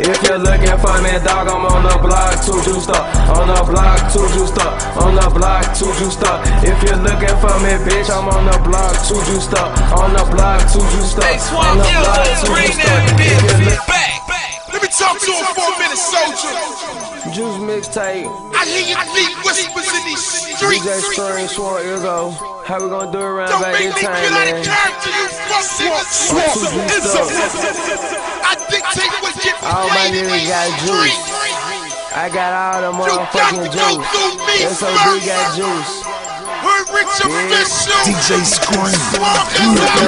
If you're looking for me, dog, I'm on the block, too juiced up. On the block, too juiced up. On the block, too juiced up. If you're looking for me, bitch, I'm on the block, too juiced up. On the block, too juiced up. On the block, too juiced up. Let me talk to him for a minute, soldier. Juice mixtape. I hear whispers in these streets. DJ Swart, Izzo. How we gonna do it around back this time, man? Don't make me feel out of character, you fucking Swart, Izzo. I dictate what gets played in these streets. I got all the motherfucking juice. SOD got juice. DJ Swart,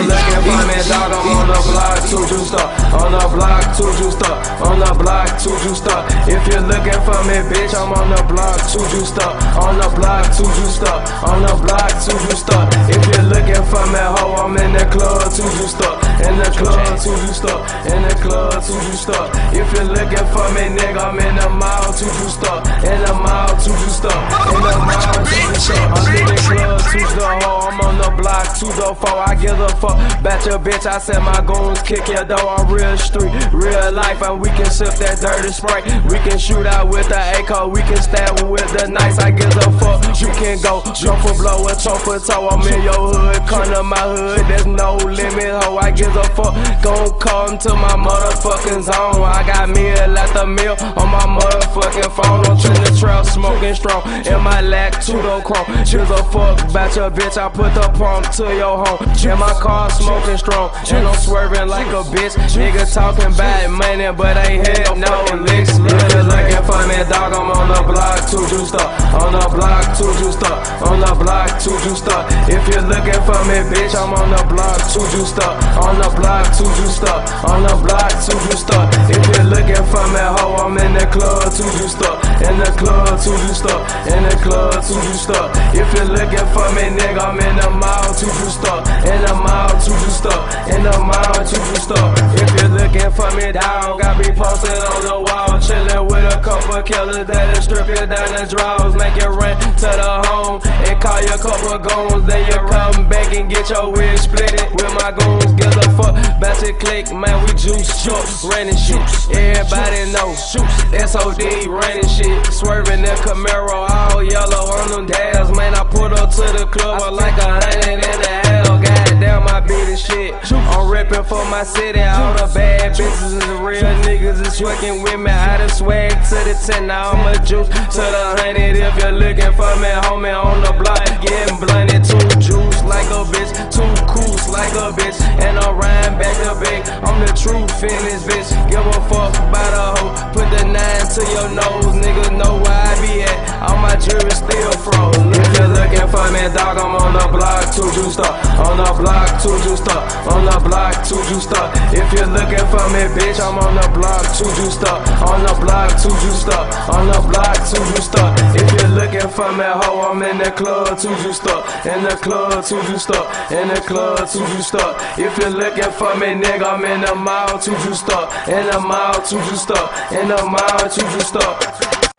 looking for me, dog. I'm on the block, too juiced up. On the block, too juiced up. On the block, too juiced up. If you're looking for me, bitch, I'm on the block, too juiced up. On the block, too juiced up. On the block, too juiced up. If you're looking for me, hoe, I'm in the club, too juiced up. In the club, too juiced up. In the club, too juiced up. If you're looking for me, nigga, I'm in the mall, too juiced up. In the mall, too juiced up. In the mall, too juiced up. I'm in the club, too juiced up. I'm on the block, 2 to 4, I give a fuck about your bitch. I said my goons kick your door. I'm real street, real life, and we can sip that dirty Sprite. We can shoot out with the AK, we can stab with the knife. I give a fuck, you can go jump for blow and chomp for toe. I'm in your hood, come to my hood, there's no limit, ho. I give a fuck, gon' come to my motherfucking zone. I got meal after meal on my motherfucking phone. I'm in the trail, smoking strong, in my lack, 2 to chrome. Give a fuck about your bitch. I put the pump to your home. In my car smoking strong, and I'm swerving like a bitch. Nigga talking about money, but ain't had no licks. Really looking for me, dog. I'm on the block, too juiced up. On the block, too juiced up. On the block, too juiced up. If you're looking for me, bitch, I'm on the block, too juiced up. On the block, too juiced up. On the block, too juiced up. If you're looking for me, hoe, I'm in the club, too juiced up. In the club, too juiced up. In the club, too juiced up. If you're looking for me, nigga, I'm in the mall, too juiced up. In the mall, too juiced up. In the mall, too juiced up. If you're looking for me, dog, I be posted on the wall, chilling with a couple killers that'll strip you down the draws, make you run to the home and call your couple goons. Then you come back and get your wig splitted with my goons. Give a fuck about to click, man. We juice, juice, running shit. Everybody knows SOD running shit, swerving the Camaro, all yellow on them dabs, man. I put up to the club. Like 100 in the hell, goddamn, I be the shit. I'm reppin' for my city, all the bad bitches and the real niggas is fucking with me. I done swag to the 10, now I'm a juice to the 100. If you're looking for me, homie, on the block, getting blunted. Too juice like a bitch, too cool like a bitch, and I'm riding back to back. I'm the truth in this bitch, give a fuck about a hoe. Put the 9 to your nose, niggas know where I be at. All my jewelry still froze. If you're looking for me, dog, I'm on the block, too juiced up. On the block, too juiced up. On the block, too juiced up. If you're looking for me, bitch, I'm on the block, too juiced up. On the block, too juiced up. On the block, too juiced up. If you're looking for me, hoe, I'm in the club, too juiced up. In the club, too juiced up. In the club, too juiced up. If you're looking for me, nigga, I'm in the mall, too juiced up. In the mall, too juiced up. In the mall, too juiced up.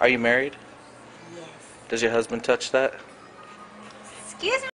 Are you married? Yes. Does your husband touch that? Excuse me.